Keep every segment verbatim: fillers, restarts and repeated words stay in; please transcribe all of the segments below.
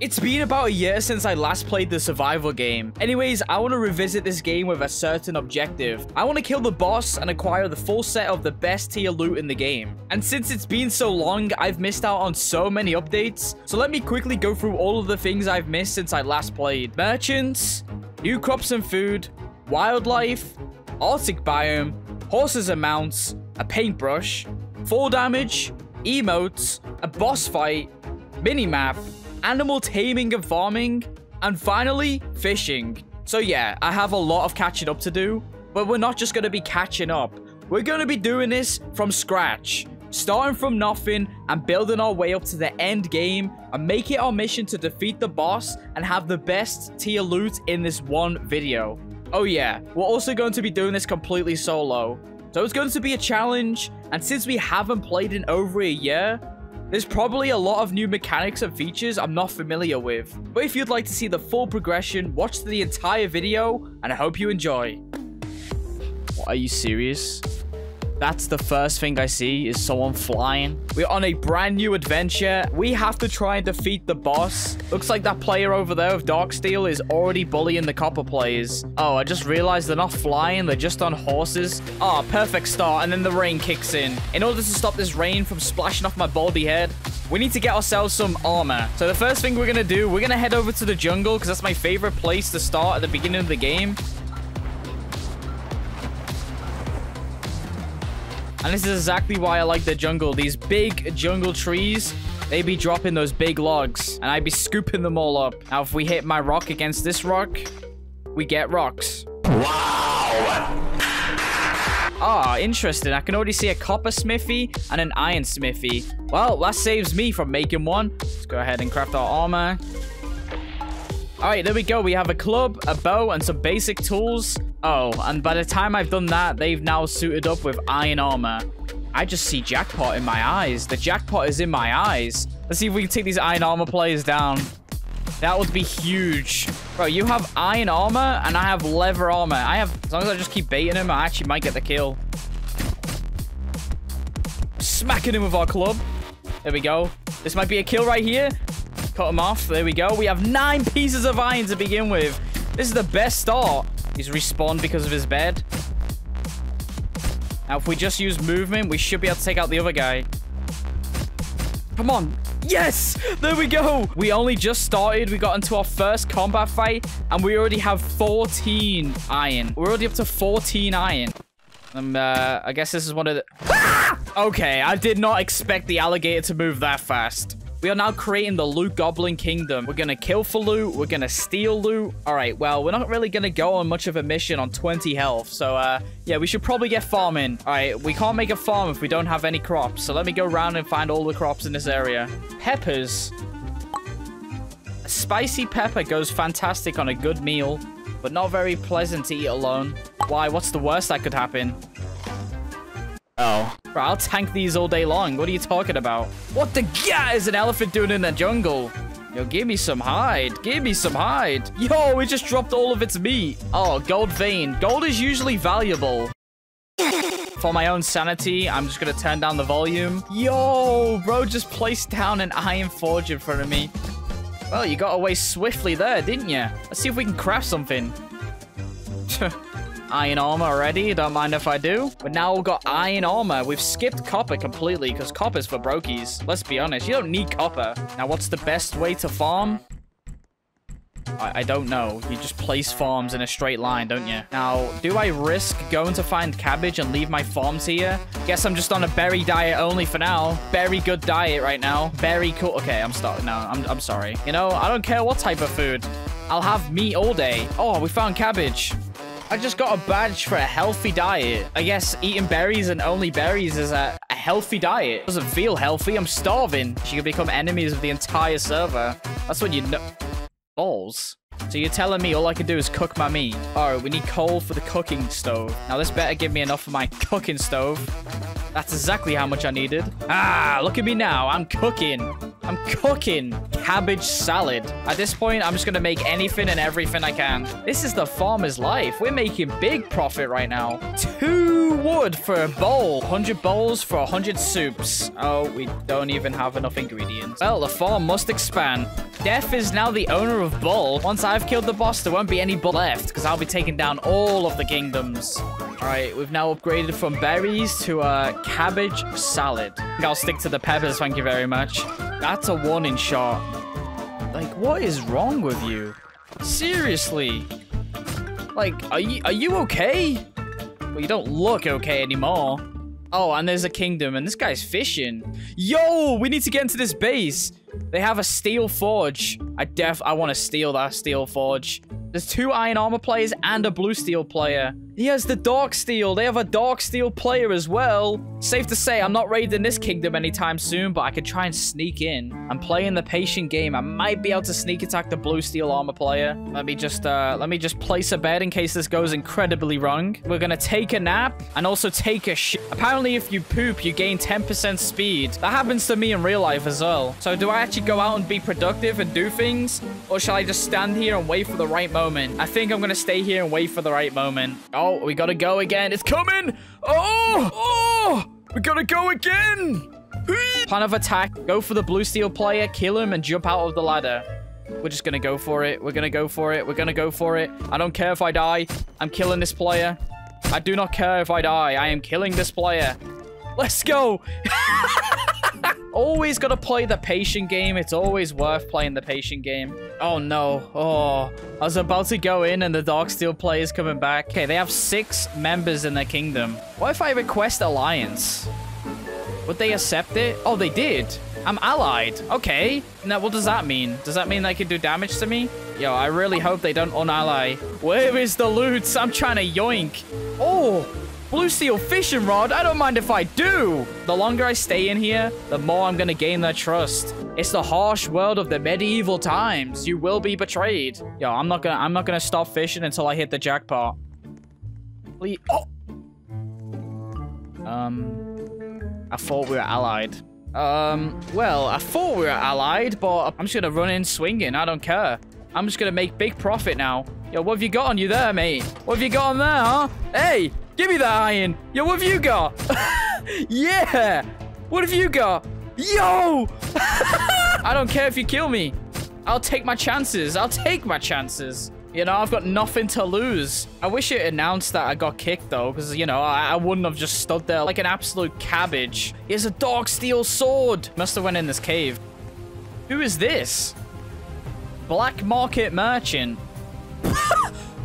It's been about a year since I last played the survival game. Anyways, I want to revisit this game with a certain objective. I want to kill the boss and acquire the full set of the best tier loot in the game. And since it's been so long, I've missed out on so many updates. So let me quickly go through all of the things I've missed since I last played. Merchants, new crops and food, wildlife, Arctic biome, horses and mounts, a paintbrush, fall damage, emotes, a boss fight, minimap, animal taming and farming, and finally, fishing. So yeah, I have a lot of catching up to do, but we're not just going to be catching up. We're going to be doing this from scratch, starting from nothing and building our way up to the end game and make it our mission to defeat the boss and have the best tier loot in this one video. Oh yeah, we're also going to be doing this completely solo. So it's going to be a challenge, and since we haven't played in over a year, there's probably a lot of new mechanics and features I'm not familiar with. But if you'd like to see the full progression, watch the entire video, and I hope you enjoy. What, are you serious? That's the first thing I see, is someone flying. We're on a brand new adventure. We have to try and defeat the boss. Looks like that player over there of Darksteel is already bullying the copper players. Oh, I just realized they're not flying, they're just on horses. Ah, perfect start, and then the rain kicks in. In order to stop this rain from splashing off my baldy head, we need to get ourselves some armor. So the first thing we're gonna do, we're gonna head over to the jungle, because that's my favorite place to start at the beginning of the game. And this is exactly why I like the jungle. These big jungle trees, they be dropping those big logs, and I be scooping them all up. Now, if we hit my rock against this rock, we get rocks. Wow! Ah, interesting. I can already see a copper smithy and an iron smithy. Well, that saves me from making one. Let's go ahead and craft our armor. All right, there we go. We have a club, a bow, and some basic tools. Oh, and by the time I've done that, they've now suited up with iron armor. I just see jackpot in my eyes. The jackpot is in my eyes. Let's see if we can take these iron armor players down. That would be huge. Bro, you have iron armor, and I have leather armor. I have, as long as I just keep baiting him, I actually might get the kill. Smacking him with our club. There we go. This might be a kill right here. Cut him off. There we go. We have nine pieces of iron to begin with. This is the best start. He's respawned because of his bed. Now, if we just use movement, we should be able to take out the other guy. Come on. Yes! There we go! We only just started. We got into our first combat fight, and we already have fourteen iron. We're already up to fourteen iron. Um, uh, I guess this is one of the... Ah! Okay, I did not expect the alligator to move that fast. We are now creating the Loot Goblin Kingdom. We're going to kill for loot. We're going to steal loot. All right, well, we're not really going to go on much of a mission on twenty health. So, uh, yeah, we should probably get farming. All right, we can't make a farm if we don't have any crops. So let me go around and find all the crops in this area. Peppers. A spicy pepper goes fantastic on a good meal, but not very pleasant to eat alone. Why? What's the worst that could happen? Oh. Bro, I'll tank these all day long. What are you talking about? What the god is an elephant doing in the jungle? Yo, give me some hide. Give me some hide. Yo, it just dropped all of its meat. Oh, gold vein. Gold is usually valuable. For my own sanity, I'm just gonna turn down the volume. Yo, bro, just placed down an iron forge in front of me. Well, you got away swiftly there, didn't you? Let's see if we can craft something. Iron armor already, don't mind if I do. But now we've got iron armor. We've skipped copper completely because copper's for brokies. Let's be honest, you don't need copper. Now, what's the best way to farm? I, I don't know. You just place farms in a straight line, don't you? Now, do I risk going to find cabbage and leave my farms here? Guess I'm just on a berry diet only for now. Very good diet right now. Very cool. Okay, I'm starting. No, I'm, I'm sorry. You know, I don't care what type of food. I'll have meat all day. Oh, we found cabbage. I just got a badge for a healthy diet. I guess eating berries and only berries is a, a healthy diet. Doesn't feel healthy. I'm starving. She could become enemies of the entire server. That's when you know. Balls. So you're telling me all I can do is cook my meat. All right, we need coal for the cooking stove. Now this better give me enough for my cooking stove. That's exactly how much I needed. Ah, look at me now. I'm cooking. I'm cooking cabbage salad. At this point, I'm just going to make anything and everything I can. This is the farmer's life. We're making big profit right now. Two wood for a bowl. one hundred bowls for one hundred soups. Oh, we don't even have enough ingredients. Well, the farm must expand. Death is now the owner of Bull. Once I've killed the boss, there won't be any Bull left because I'll be taking down all of the kingdoms. All right, we've now upgraded from berries to uh, cabbage salad. I think I'll stick to the peppers, thank you very much. That's a warning shot. Like, what is wrong with you? Seriously. Like, are you, are you okay? Well, you don't look okay anymore. Oh, and there's a kingdom, and this guy's fishing. Yo, we need to get into this base. They have a steel forge. I def- I want to steal that steel forge. There's two iron armor players and a blue steel player. He has the dark steel. They have a dark steel player as well. Safe to say, I'm not raiding this kingdom anytime soon, but I could try and sneak in. I'm playing the patient game. I might be able to sneak attack the blue steel armor player. Let me just, uh, let me just place a bed in case this goes incredibly wrong. We're gonna take a nap and also take a shit. Apparently, if you poop, you gain ten percent speed. That happens to me in real life as well. So do I actually go out and be productive and do things? Or shall I just stand here and wait for the right moment? Moment. I think I'm gonna stay here and wait for the right moment. Oh, we gotta go again. It's coming. Oh, oh, we gotta go again. Plan of attack. Go for the blue steel player, kill him, and jump out of the ladder. We're just gonna go for it. We're gonna go for it. We're gonna go for it. I don't care if I die. I'm killing this player. I do not care if I die. I am killing this player. Let's go. Always gotta play the patient game. It's always worth playing the patient game. Oh no. Oh, I was about to go in and the dark steel player's coming back. Okay, they have six members in their kingdom. What if I request alliance? Would they accept it? Oh, they did. I'm allied. Okay. Now, what does that mean? Does that mean they can do damage to me? Yo, I really hope they don't unally. Where is the loot? I'm trying to yoink. Oh, blue steel fishing rod. I don't mind if I do. The longer I stay in here, the more I'm gonna gain their trust. It's the harsh world of the medieval times. You will be betrayed. Yo, I'm not gonna I'm not gonna stop fishing until I hit the jackpot. Please. Oh. Um I thought we were allied. Um well, I thought we were allied, but I'm just gonna run in swinging. I don't care. I'm just gonna make big profit now. Yo, what have you got on you there, mate? What have you got on there, huh? Hey! Give me that iron. Yo, what have you got? Yeah. What have you got? Yo. I don't care if you kill me. I'll take my chances. I'll take my chances. You know, I've got nothing to lose. I wish it announced that I got kicked, though, because, you know, I, I wouldn't have just stood there like an absolute cabbage. Here's a dark steel sword. Must have went in this cave. Who is this? Black market merchant.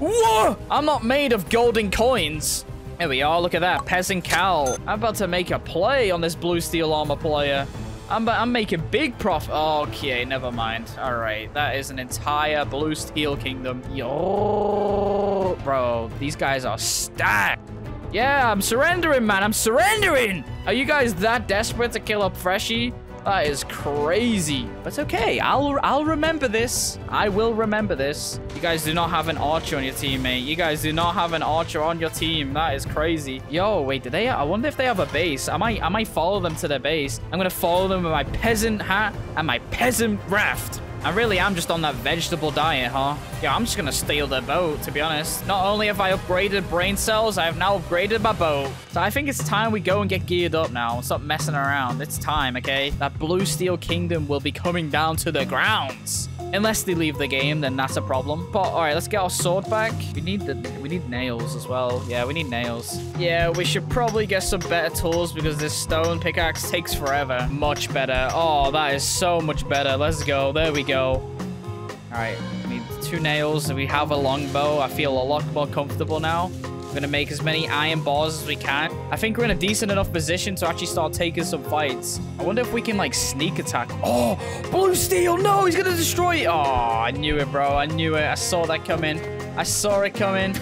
Whoa. I'm not made of golden coins. Here we are, look at that, peasant cow. I'm about to make a play on this blue steel armor player. I'm, I'm making big profit. Okay, never mind. All right, that is an entire blue steel kingdom. Yo, bro, these guys are stacked. Yeah, I'm surrendering, man, I'm surrendering. Are you guys that desperate to kill up Freshie? That is crazy. That's okay. I'll I'll remember this. I will remember this. You guys do not have an archer on your team, mate. You guys do not have an archer on your team. That is crazy. Yo, wait, did they? I wonder if they have a base. I might I might follow them to their base. I'm gonna follow them with my peasant hat and my peasant raft. I really am just on that vegetable diet, huh? Yeah, I'm just gonna steal their boat, to be honest. Not only have I upgraded brain cells, I have now upgraded my boat. So I think it's time we go and get geared up now. Stop messing around. It's time, okay? That blue steel kingdom will be coming down to the grounds. Unless they leave the game, then that's a problem. But all right, let's get our sword back. We need the we need nails as well. Yeah, we need nails. Yeah, we should probably get some better tools because this stone pickaxe takes forever. Much better. Oh, that is so much better. Let's go. There we go. All right, we need two nails. We have a longbow. I feel a lot more comfortable now. We're gonna make as many iron bars as we can. I think we're in a decent enough position to actually start taking some fights. I wonder if we can like sneak attack. Oh, blue steel. No, he's gonna destroy it. Oh, I knew it, bro. I knew it. I saw that coming. I saw it coming.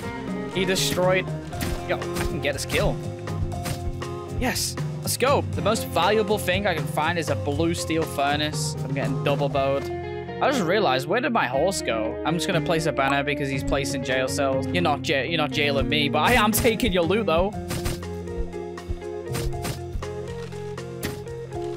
He destroyed. Yo, I can get this kill. Yes, let's go. The most valuable thing I can find is a blue steel furnace. I'm getting double bowed. I just realized, where did my horse go? I'm just gonna place a banner because he's placed in jail cells. You're not jail, you're not jailing me, but I am taking your loot though.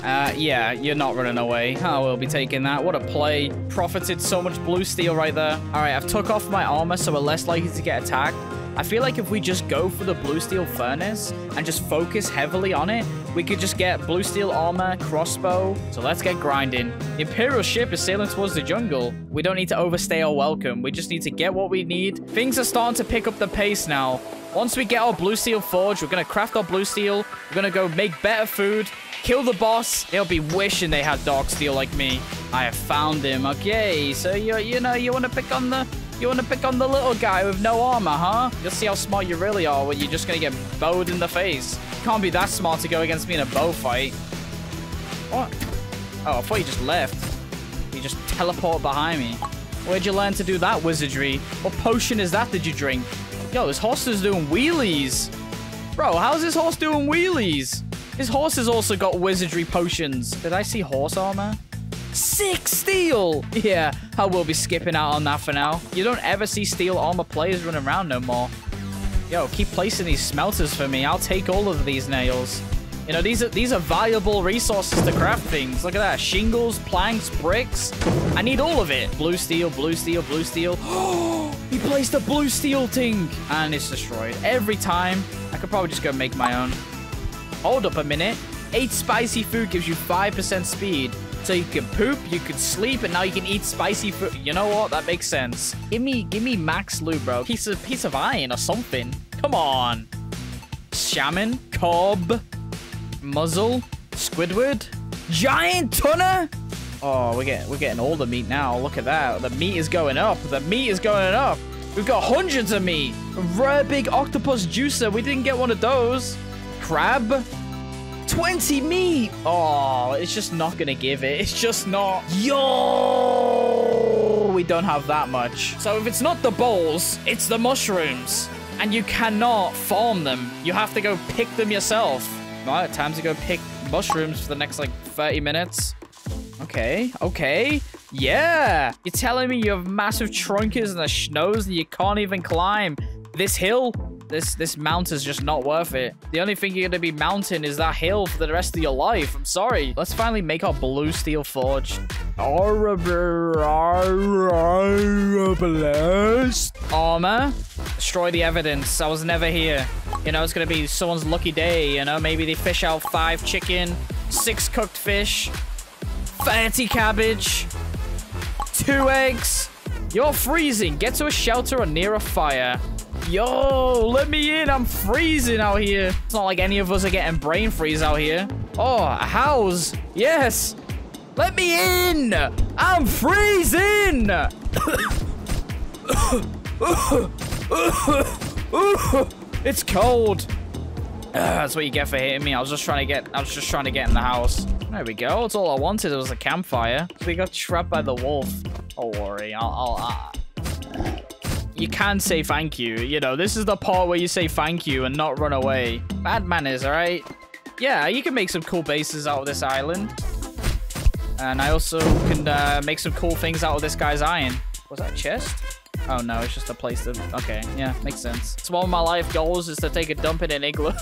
Uh, yeah, you're not running away. I will be taking that. What a play. Profited so much blue steel right there. All right, I've took off my armor, so we're less likely to get attacked. I feel like if we just go for the blue steel furnace and just focus heavily on it, we could just get blue steel armor, crossbow. So let's get grinding. The Imperial ship is sailing towards the jungle. We don't need to overstay our welcome. We just need to get what we need. Things are starting to pick up the pace now. Once we get our blue steel forge, we're going to craft our blue steel. We're going to go make better food, kill the boss. They'll be wishing they had dark steel like me. I have found him. Okay, so you you know, you want to pick on the... You want to pick on the little guy with no armor, huh? You'll see how smart you really are when you're just going to get bowed in the face. You can't be that smart to go against me in a bow fight. What? Oh, I thought you just left. You just teleported behind me. Where'd you learn to do that, wizardry? What potion is that did you drink? Yo, this horse is doing wheelies. Bro, how's this horse doing wheelies? His horse has also got wizardry potions. Did I see horse armor? Six steel! Yeah, I will be skipping out on that for now. You don't ever see steel armor players running around no more. Yo, keep placing these smelters for me. I'll take all of these nails. You know, these are these are valuable resources to craft things. Look at that. Shingles, planks, bricks. I need all of it. Blue steel, blue steel, blue steel. Oh, he placed a blue steel thing. And it's destroyed. Every time. I could probably just go make my own. Hold up a minute. Eight spicy food gives you five percent speed. So you can poop, you can sleep, and now you can eat spicy food. You know what? That makes sense. Give me, give me max loot, bro. Piece of, piece of iron or something. Come on. Shaman, cob, muzzle, Squidward, giant tunner. Oh, we're getting, we're getting all the meat now. Look at that. The meat is going up. The meat is going up. We've got hundreds of meat. Rare big octopus juicer. We didn't get one of those. Crab. twenty meat. Oh, it's just not gonna give it. It's just not. Yo, we don't have that much. So if it's not the bowls, it's the mushrooms, and you cannot farm them. You have to go pick them yourself. All right, time to go pick mushrooms for the next like thirty minutes. Okay, okay, yeah. You're telling me you have massive trunkers and the schnoz and you can't even climb this hill? This this mount is just not worth it. The only thing you're going to be mounting is that hill for the rest of your life. I'm sorry. Let's finally make our blue steel forge. Armor. Destroy the evidence. I was never here. You know, it's going to be someone's lucky day. You know, maybe they fish out five chicken, six cooked fish, thirty cabbage, two eggs. You're freezing. Get to a shelter or near a fire. Yo, let me in. I'm freezing out here. It's not like any of us are getting brain freeze out here. Oh, a house. Yes. Let me in. I'm freezing. It's cold. Ugh, that's what you get for hitting me. I was just trying to get I was just trying to get in the house. There we go. It's all I wanted. It was a campfire. We got trapped by the wolf. Don't worry. I'll... I'll, I'll... You can say thank you. You know, this is the part where you say thank you and not run away. Bad manners, all right? Yeah, you can make some cool bases out of this island. And I also can uh, make some cool things out of this guy's iron. Was that a chest? Oh, no, it's just a place to... Okay, yeah, makes sense. It's one of my life goals is to take a dump in an igloo.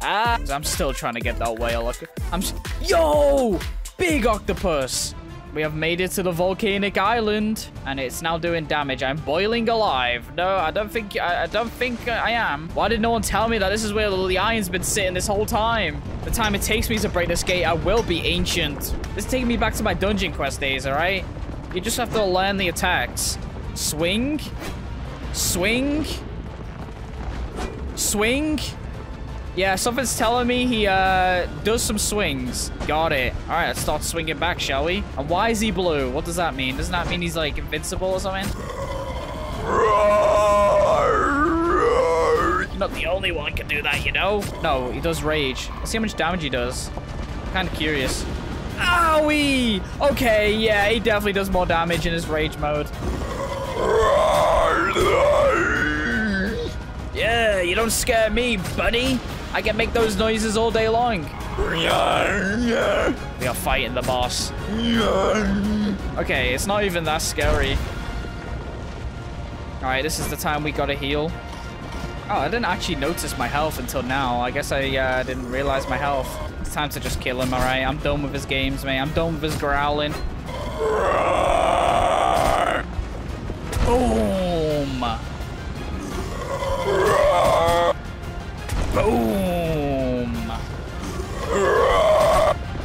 I'm still trying to get that whale. I'm... Yo! Big octopus! We have made it to the volcanic island, and it's now doing damage. I'm boiling alive. No, I don't think I, I don't think I am. Why did no one tell me that this is where the iron's been sitting this whole time? The time it takes me to break this gate, I will be ancient. This is taking me back to my dungeon quest days, all right? You just have to learn the attacks. Swing. Swing. Swing. Yeah, something's telling me he uh, does some swings. Got it. All right, let's start swinging back, shall we? And why is he blue? What does that mean? Doesn't that mean he's, like, invincible or something? You're not the only one can do that, you know? No, he does rage. Let's see how much damage he does. I'm kind of curious. Owie! Okay, yeah, he definitely does more damage in his rage mode. Yeah, you don't scare me, buddy. I can make those noises all day long. We are fighting the boss. Okay, it's not even that scary. All right, this is the time we gotta heal. Oh, I didn't actually notice my health until now. I guess I uh, didn't realize my health. It's time to just kill him, all right? I'm done with his games, mate. I'm done with his growling. Boom. Boom.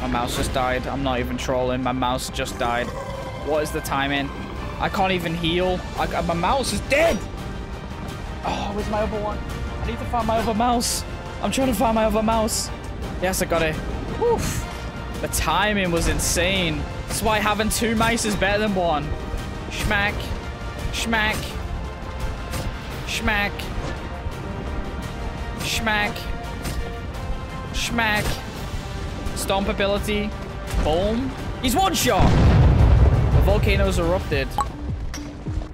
My mouse just died. I'm not even trolling. My mouse just died. What is the timing? I can't even heal. I, my mouse is dead. Oh, where's my other one? I need to find my other mouse. I'm trying to find my other mouse. Yes, I got it. Oof. The timing was insane. That's why having two mice is better than one. Schmack. Schmack. Schmack. Schmack. Schmack. Stomp ability. Boom. He's one shot. The volcano's erupted.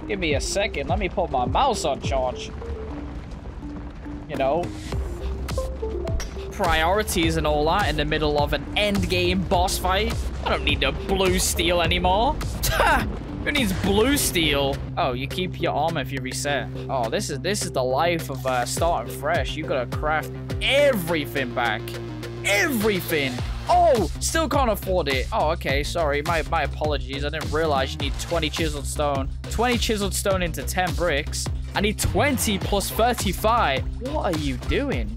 Give me a second. Let me put my mouse on charge. You know, priorities and all that in the middle of an end game boss fight. I don't need no blue steel anymore. Who needs blue steel? Oh, you keep your armor if you reset. Oh, this is this is the life of uh, starting fresh. You gotta craft everything back, everything. Oh, still can't afford it. Oh, okay, sorry. My my apologies. I didn't realize you need twenty chiseled stone. twenty chiseled stone into ten bricks. I need twenty plus thirty-five. What are you doing?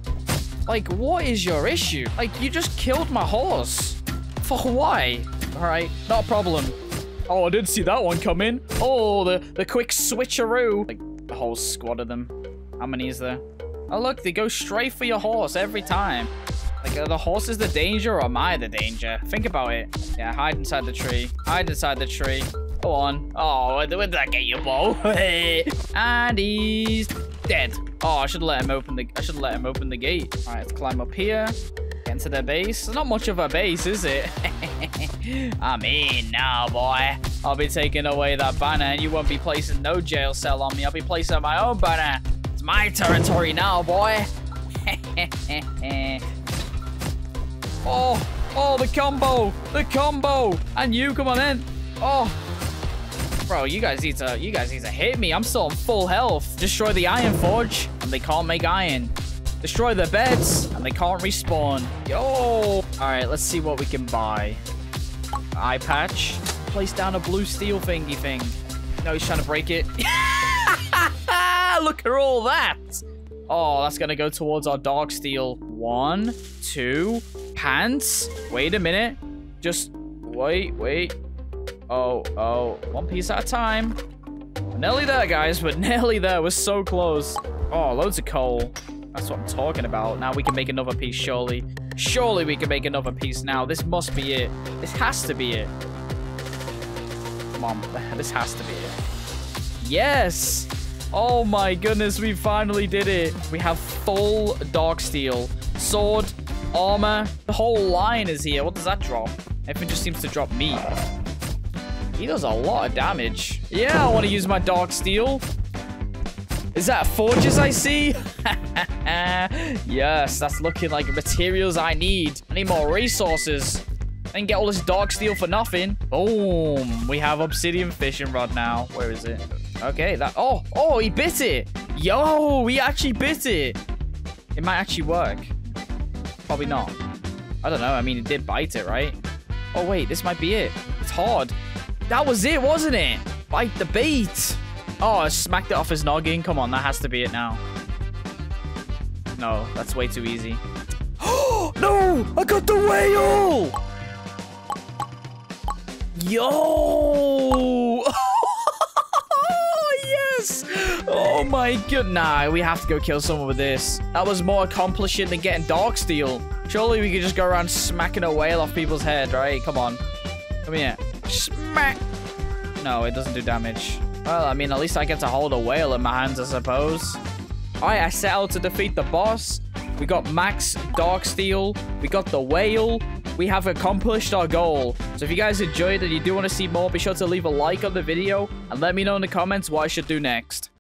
Like, what is your issue? Like, you just killed my horse. For why? All right, not a problem. Oh, I didn't see that one come in. Oh, the, the quick switcheroo. Like, the whole squad of them. How many is there? Oh, look, they go straight for your horse every time. Like, are the horses the danger or am I the danger? Think about it. Yeah, hide inside the tree. Hide inside the tree. Go on. Oh, where did I get you, Bo? And he's dead. Oh, I should let him open the. I should let him open the gate. All right, let's climb up here. Get into their base. It's not much of a base, is it? I'm in now, boy. I'll be taking away that banner, and you won't be placing no jail cell on me. I'll be placing my own banner. It's my territory now, boy. Oh, oh, the combo, the combo, and you, come on in. Oh, bro, you guys need to, you guys need to hit me. I'm still on full health. Destroy the iron forge, and they can't make iron. Destroy the beds, and they can't respawn. Yo. All right, let's see what we can buy. Eye patch. Place down a blue steel thingy thing. No, he's trying to break it. Look at all that. Oh, that's gonna go towards our dark steel. One, two. Pants? Wait a minute. Just wait, wait. Oh, oh. One piece at a time. We're nearly there, guys. We're nearly there. We're so close. Oh, loads of coal. That's what I'm talking about. Now we can make another piece, surely. Surely we can make another piece now. This must be it. This has to be it. Come on. This has to be it. Yes! Oh my goodness, we finally did it. We have full dark steel. Sword. Armor. The whole line is here. What does that drop? Everything just seems to drop meat. He does a lot of damage. Yeah, I want to use my dark steel. Is that forges I see? Yes, that's looking like materials I need. I need more resources. I can get all this dark steel for nothing. Boom. We have obsidian fishing rod now. Where is it? Okay, that... Oh, oh, he bit it. Yo, he actually bit it. It might actually work. Probably not. I don't know. I mean, it did bite it, right? Oh, wait. This might be it. It's hard. That was it, wasn't it? Bite the bait. Oh, I smacked it off his noggin. Come on. That has to be it now. No, that's way too easy. Oh, no. I got the whale. Yo. Oh my god, nah, we have to go kill someone with this. That was more accomplishing than getting dark steel. Surely we could just go around smacking a whale off people's head, right? Come on. Come here. Smack! No, it doesn't do damage. Well, I mean, at least I get to hold a whale in my hands, I suppose. Alright, I set out to defeat the boss. We got max dark steel. We got the whale. We have accomplished our goal. So if you guys enjoyed and you do want to see more, be sure to leave a like on the video and let me know in the comments what I should do next.